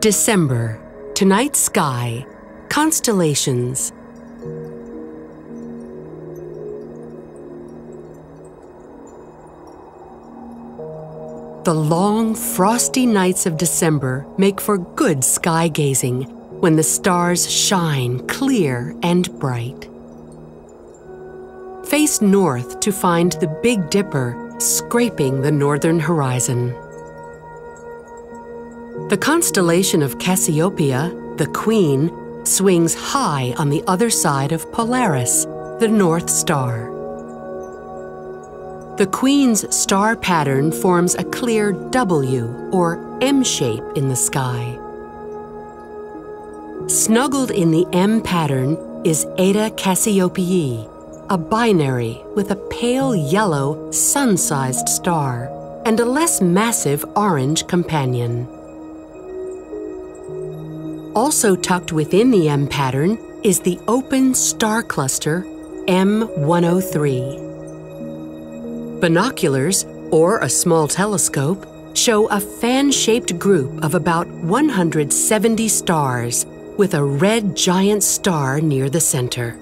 December. Tonight sky. Constellations. The long, frosty nights of December make for good sky gazing when the stars shine clear and bright. Face north to find the Big Dipper scraping the northern horizon. The constellation of Cassiopeia, the Queen, swings high on the other side of Polaris, the North Star. The Queen's star pattern forms a clear W or M shape in the sky. Snuggled in the M pattern is Eta Cassiopeiae, a binary with a pale yellow sun-sized star and a less massive orange companion. Also tucked within the M pattern is the open star cluster M103. Binoculars, or a small telescope, show a fan-shaped group of about 170 stars with a red giant star near the center.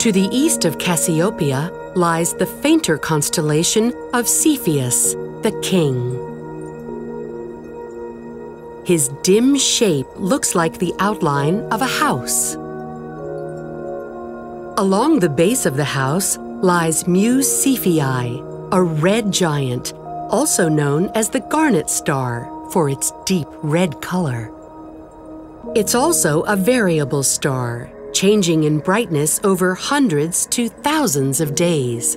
To the east of Cassiopeia lies the fainter constellation of Cepheus, the King. His dim shape looks like the outline of a house. Along the base of the house lies Mu Cephei, a red giant, also known as the Garnet Star for its deep red color. It's also a variable star, changing in brightness over hundreds to thousands of days.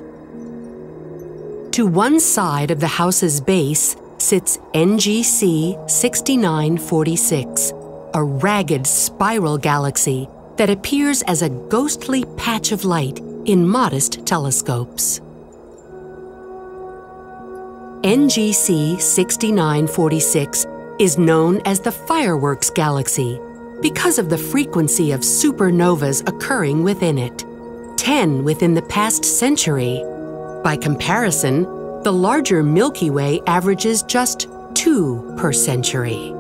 To one side of the house's base sits NGC 6946, a ragged spiral galaxy that appears as a ghostly patch of light in modest telescopes. NGC 6946 is known as the Fireworks Galaxy because of the frequency of supernovas occurring within it, 10 within the past century. By comparison, the larger Milky Way averages just 2 per century.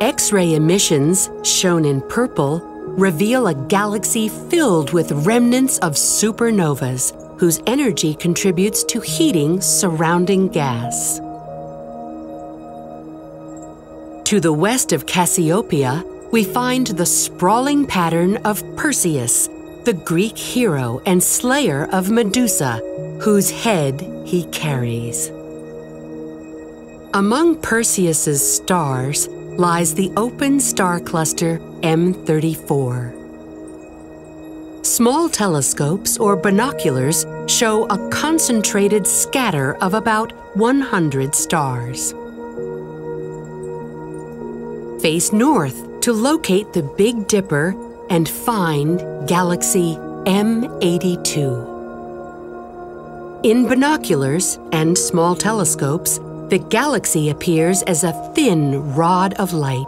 X-ray emissions, shown in purple, reveal a galaxy filled with remnants of supernovas whose energy contributes to heating surrounding gas. To the west of Cassiopeia, we find the sprawling pattern of Perseus, the Greek hero and slayer of Medusa, whose head he carries. Among Perseus's stars lies the open star cluster M34. Small telescopes or binoculars show a concentrated scatter of about 100 stars. Face north to locate the Big Dipper and find galaxy M82. In binoculars and small telescopes, the galaxy appears as a thin rod of light.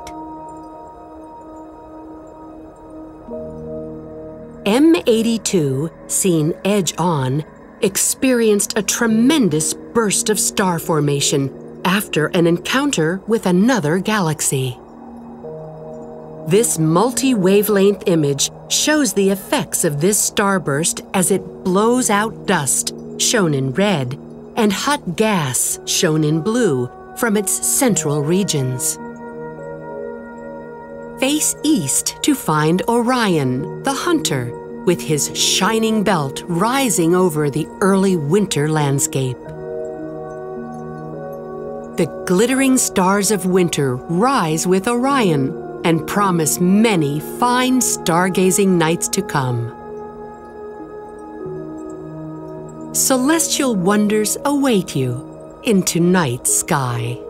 M82, seen edge-on, experienced a tremendous burst of star formation after an encounter with another galaxy. This multi-wavelength image shows the effects of this starburst as it blows out dust, shown in red, and hot gas, shown in blue, from its central regions. Face east to find Orion, the hunter, with his shining belt rising over the early winter landscape. The glittering stars of winter rise with Orion and promise many fine stargazing nights to come. Celestial wonders await you in tonight's sky.